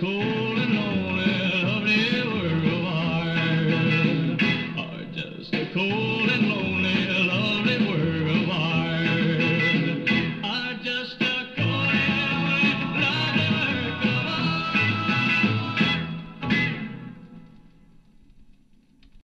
cold and lonely lovely world of ours are just a cold and